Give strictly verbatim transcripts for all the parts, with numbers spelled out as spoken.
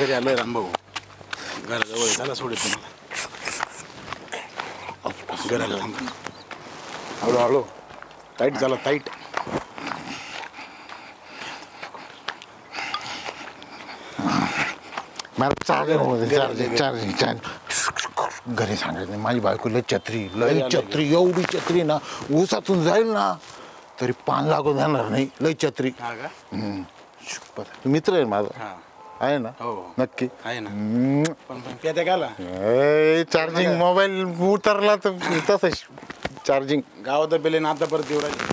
घरी आलोय रामभाऊ. घराजवळ त्याला सोडत तुम्हाला घराला थांबा. हळू हळू टाईट झाला टाईट. मला चार्जिंग चार्जिंग चार्जिंग घरी सांगायचं नाही. माझी बायको लय छत्री लय छत्री एवढी छत्री ना ऊसातून जाईल ना तरी पान लागून जाणार नाही. लय छत्री मित्र आहे माझा आहे ना. नक्की आहे ना. चार्जिंग मोबाईल उतरला तर तसंच चार्जिंग गावात पेले ना. आता परत येऊ राहिले.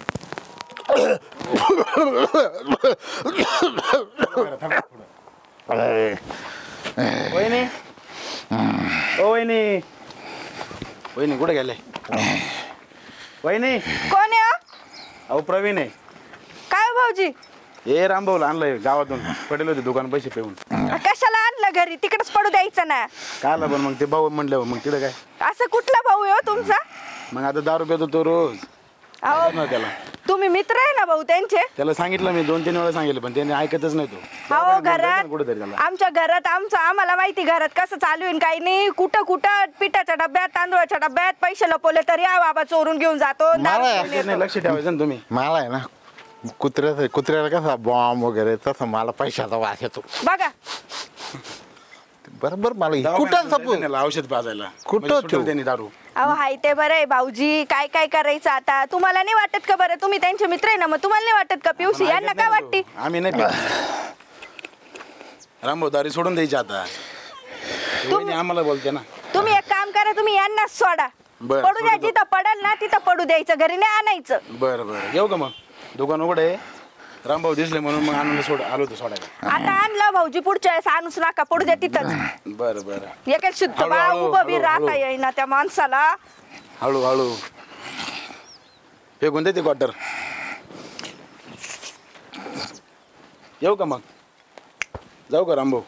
कुठे गेले वहिनी? कोण आहे? अहो प्रवीण आहे. काय भाऊजी? हे रामभाऊला आणलंय गावातून. पडेल होते दुकान पैसे पेवून. कशाला आणलं घरी? तिकडेच पडू द्यायचं ना. काल पण मग ते भाऊ म्हणलं मग तिकडे काय. असं कुठला भाऊ आहे तुमचा? मग आता दारू पेतो तो रोज. त्याला तुम्ही मित्र आहे ना भाऊ त्यांचे. त्याला सांगितलं मी दोन तीन वेळा सांगितलं पण त्याने ऐकतच नाही. तो हो घरात कुठेतरी आमच्या घरात आमचं आम्हाला माहिती घरात कसं चालू आहे काही नाही. कुठं कुठं पिठाच्या डब्यात तांदूळाच्या डब्यात पैसे लपवले तरी हा बाबा चोरून घेऊन जातो. लक्ष ठेवायचं ना तुम्ही. मला आहे ना कुत्र्या कुत्र्याला कसा बॉम्ब वगैरे तसं मला पैशाचा वास येतो बघा. बरोबर मला कुठं सपोज औषध पाजायला कुठं दारू. अहो हाय ते बरं आहे भाऊजी. काय काय करायचं आता तुम्हाला नाही वाटत का? बरं तुम्ही त्यांचे मित्र आहे ना मग तुम्हाला नाही वाटत का? पियुष यांना काय वाटते? आम्ही नाही रामभाऊ दारू सोडून द्यायची आता. तुम्ही आम्हाला बोलते ना. तुम्ही एक काम करा तुम्ही यांना सोडा पडू द्या. जिथं पडल ना तिथं पडू द्यायचं घरी नाही आणायचं. बरं बरं येऊ का मग? दुकान उघडे रामभाऊ दिसले म्हणून मग आणून सोड आलो होतो सोडायला. आता आणलं भाऊजी पुढच्या वेळेस आणूच नका पडू द्या तिथंच. बरं बरं एका शुद्ध बाळा उभं बी राहता येईना त्या माणसाला. हळू हळू फेकून देते क्वार्टर. येऊ का मग? जाऊ का रामभाऊ?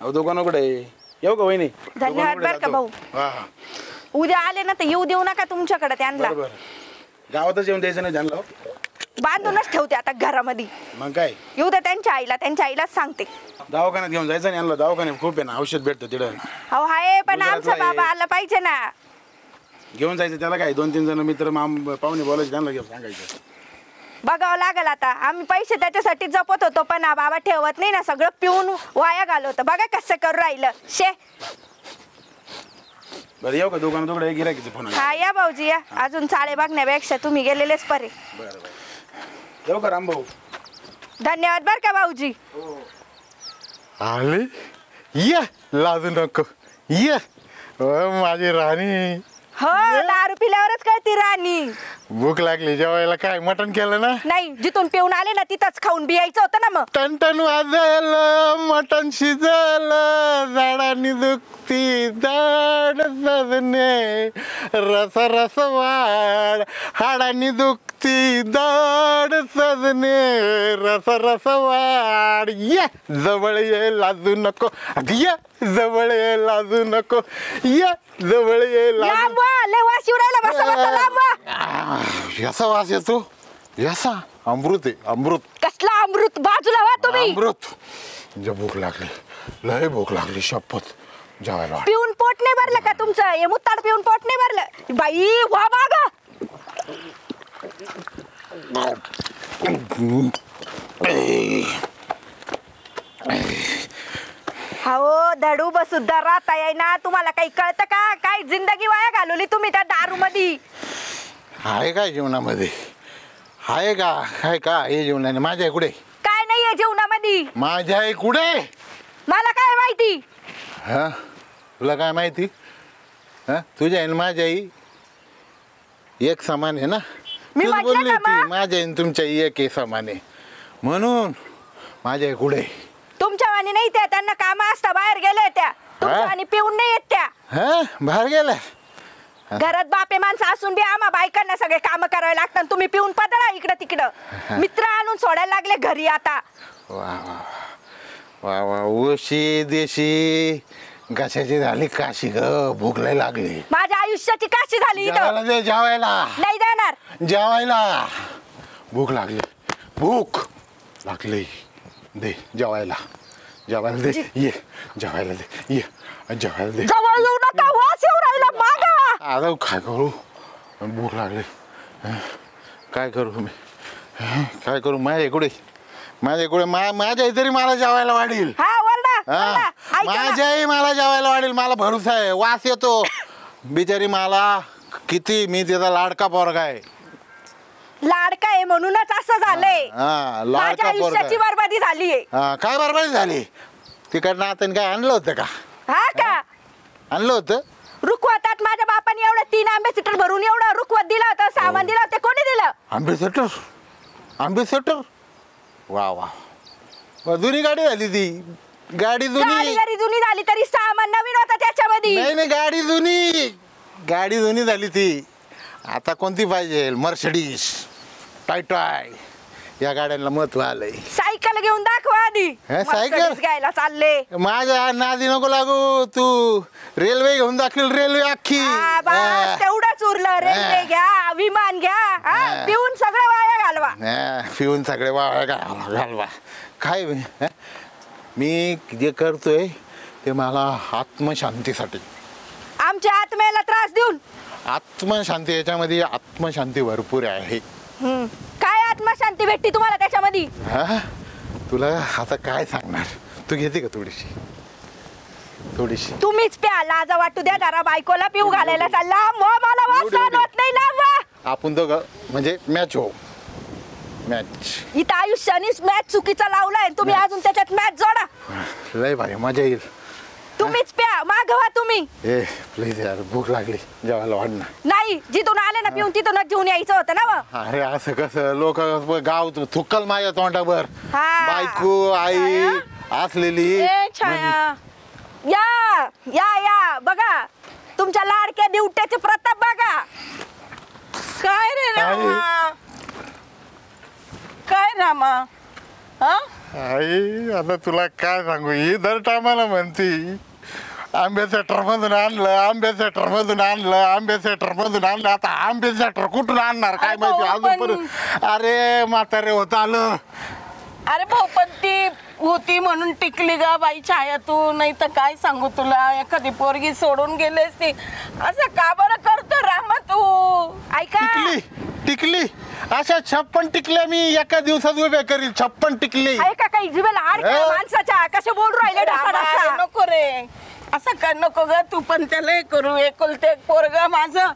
अहो दुकान उघडे. येऊ का वहिनी? धन्यवाद बरं का भाऊ. उद्या आले ना तर येऊ देऊ नका तुमच्याकडे त्यांना. गावातच येऊन द्यायचं नाही त्यांना. बांधूनच ठेवते आता घरामध्ये. मग काय येऊ द्या त्यांच्या आईला. त्यांच्या आईलाच सांगते. दवाखान्यात घेऊन जायचं नाही. दवाखान्यात खूप आहे ना औषध भेटतं तिथं. अहो हाय पण आमचा बाबा आला पाहिजे ना. घेऊन जायचं त्याला काय दोन तीन जण मित्र माम पाहुणे बोलायचे त्यांना घेऊन सांगायचं. बघावं लागेल आता. आम्ही पैसे त्याच्यासाठी जपत होतो पण बाबा ठेवत नाही ना. सगळं पिऊन वाया घालवतं. बघा कसं करू राहिलं शे. बरं येऊ का दुकानात उघडे गिरायकीचं फोन. हा या भाऊजी या. अजून चाळे बघण्यापेक्षा तुम्ही गेलेलेच बरे. बरं येऊ का रामभाऊ? धन्यवाद बरं का भाऊजी. आले ये लाजू नको ये माझी राणी. हो दारू पिल्यावरच कळती राणी. भूक लागली जेवायला काय मटण केलं ना? नाही जिथून पिऊन आले ना तिथंच खाऊन बियायचं होतं ना. मग टन टन वाजलं मटण शिजलं झाडांनी दुखती दाड सजणे रस रस वाढ हाडांनी दुखती दाड सजणे रस रस वाढ ये जवळ ये लाजू नको ये जवळ ये लाजू नको ये जवळ ये लांब लय वाशी उडायला बसा बसा लांब. याचा वास येतो. याचा अमृत आहे अमृत. कसला अमृत? बाजूला वा तुम्ही. अमृत म्हणजे भूक लागली लय भूक लागली शपथ जेवायला. पिऊन पोट नाही भरलं का तुमचं? हे मुत्ताड पिऊन पोट नाही भरलं बाई. वा बाग हो धडू बसुद्धा राहता येईना. तुम्हाला काही कळतं का? काय जिंदगी वाया घालवली तुम्ही त्या दारू मध्ये. आहे काय जीवनामध्ये? आहे का काय का हे जीवनाने? माझ्या कुठे काय नाही आहे जीवनामध्ये. माझ्या कुठे मला काय माहिती? हा तुला काय माहिती? हा तुझ्या आहे माझ्या एक समान आहे ना. मी बोलली होती माझ्या तुमच्या एक समान आहे म्हणून माझ्या कुठे. तुमच्या वाणी नाही त्या. त्यांना काम असता बाहेर गेल्या त्या. तुमच्या वाणी पिऊन नाही येत त्या. हा बाहेर गेल्या घरात बापे माणसं असून बी आम्हा बायकांना सगळे काम करावे लागतात. तुम्ही पिऊन पदळा इकडं तिकडं. मित्र आणून सोडायला लागले घरी आता. वा वा वा ओशी देशी कशाची झाली काशी ग? भूक लय लागली. माझ्या आयुष्याची काशी झाली. जेवायला नाही देणार. जेवायला भूक लागली भूक लागली दे जेवायला जावायला दे ये जावायला दे ये जावायला दे जावा येऊ नका वास येऊ राहिला मागा आता काय करू भूक लागली काय करू मी काय करू माझे एकडे माझे एकडे माझ्या इतरी मला जावायला वाढील हा ओरडा माझ्याही मला जावायला वाढील मला भरोसा आहे वास येतो बिचारी मला किती मी त्याचा लाडका पोरगा आहे लाडका आहे म्हणूनच असं झालंय हां लाडका आयुष्याची बर्बादी झाली आहे हां काय बर्बादी झाली तिकडनं आतन काय आणलं होतं का हां का आणलं होतं रुकवतात माझ्या बापाने एवढा तीन आंबे सिटर भरून एवढा रुकवत दिला होता सामान दिला होता कोणी दिलं आंबे सिटर आंबे सिटर वाह वाह जुनी गाडी झाली ती गाडी जुनी गाडी जुनी झाली तरी सामान नवीन होता त्याच्यामध्ये नाही नाही गाडी जुनी गाडी जुनी झाली ती आता कोणती पाहिजे मर्सिडीज टाय टाय या गाड्यांना महत्व आलंय सायकल घेऊन दाखवा आधी सायकल घ्यायला चालले माझ्या नादी नको लागू तू रेल्वे घेऊन दाखील रेल्वे अख्खी तेवढाच उरलं रेल्वे घ्या विमान घ्या पिऊन सगळे वाया घालवा पिऊन सगळे वाया घालवा काय मी जे करतोय ते मला आत्मशांतीसाठी आमच्या आत्म्याला त्रास देऊन आत्मशांती याच्यामध्ये आत्मशांती भरपूर आहे काय आत्मशांती भेटती तुम्हाला त्याच्यामध्ये तुला आता काय सांगणार तू घेते का थोडीशी थोडीशी तुम्हीच प्या लाजा वाटू द्या जरा बायकोला पिऊ घालायला चालला मो मला वास होत नाही लावा आपण दोघ म्हणजे मॅच हो मॅच इथं आयुष्यानेच मॅच चुकीचा लावलाय तुम्ही अजून त्याच्यात मॅच जोडा लय भारी मजा येईल तुम्हीच प्या मागवा तुम्ही ए प्लीज यार भूक लागली जेवायला वाढ ना नाही जिथून आले ना पिऊन तिथूनच घेऊन यायचं होतं ना अरे असं कसं लोक गाव थुक्कल माझ्या तोंडावर बायको आई असलेली छाया या या या बघा तुमच्या लाडक्या दिवट्याचे प्रताप बघा काय रे रामा काय रामा हा आई आता तुला काय सांगू ही दर टायमाला म्हणती आंब्याचा ट्रमधून आणलं आंब्याचा ट्रमधून आणलं आंब्याचा ट्रमधून आणलं आता आंब्याचा ट्र कुठून आणणार काय माहिती अजून अरे म्हातारे होत आलं अरे भाऊ पण ती होती म्हणून टिकली गा बाई छाया तू नाही तर काय सांगू तुला एखादी पोरगी सोडून गेलीस ती असं का बरं करतो रामा तू ऐका टिकली अशा छप्पन टिकल्या मी एका दिवसात उभे करील छप्पन टिकली ऐका काही जीवाला हार का माणसाच्या कसे बोल राहिले ढासा नको रे असं काय नको ग तू पण त्याला हे करू एकुलते पोरगा माझं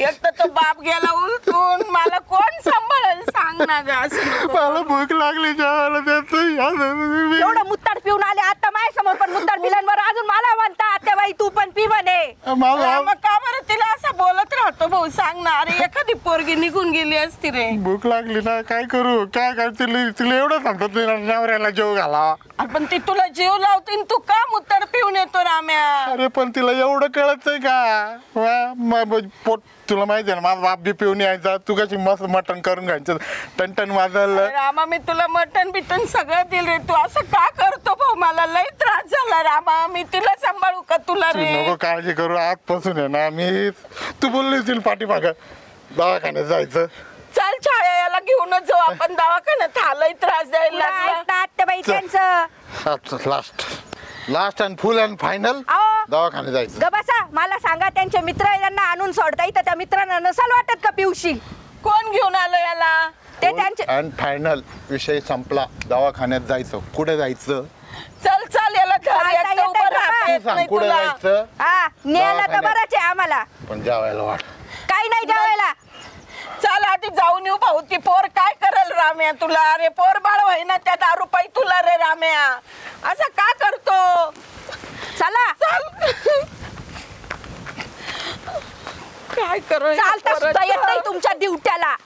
एक तर तो बाप गेला उलटून मला कोण सांभाळेल सांग ना ग असं मला भूक लागली जेवायला देतो एवढा मुत्ताड पिऊन आले आता माझ्यासमोर पण मुत्ताड मिलनवर अजून मला म्हणता आत्याबाई तू पण पी म्हणे मग का बरं तिला असं बोलत राहतो भाऊ सांग ना अरे एखादी पोरगी निघून गेली असती रे भूक लागली ना काय करू काय काय तिला तिला एवढं सांगतात नवऱ्याला जेव घाला पण ती तुला जीव लावते तू का मुत्ताड पिऊन येतो राम्या अरे पण तिला एवढं कळत नाही का पोट तुला माहिती आहे ना माझा बाप बी पिऊन यायचा तू कशी मस्त मटण करून घ्यायचं टनटन वाजलं रामा मी तुला मटण बिटन सगळं दिलं रे तू असं का करतो भाऊ मला लय त्रास झाला रामा मी तिला सांभाळू का तुला रे नको काळजी करू आजपासून आहे ना मी तू बोलली तिला पाठीमाग दवाखान्यात जायचं चल छाया याला घेऊनच जाऊ आपण दवाखान्यात हालही त्रास द्यायला आत्याबाई त्यांचं last last and full and final दवाखान्यात जायचं ग बसा मला सांगा त्यांचे मित्र यांना आणून सोडता येतं त्या मित्रांना नसल वाटत का पिऊशी कोण घेऊन आलं याला ते त्यांचे अँड फायनल विषय संपला दवाखान्यात जायचं कुठे जायचं चल चल याला धर उभं राहते कुठे जायचं हा नेला तर बराच आहे आम्हाला पण जावायला वाट काही नाही जावायला चल आधी जाऊन येऊ भाऊ ती पोर काय करल राम्या तुला अरे पोर बाळ होय ना त्या दारू पाई तुला रे राम्या असं का करतो चला चल काय करू चालता सुद्धा येत नाही तुमच्या दिवट्याला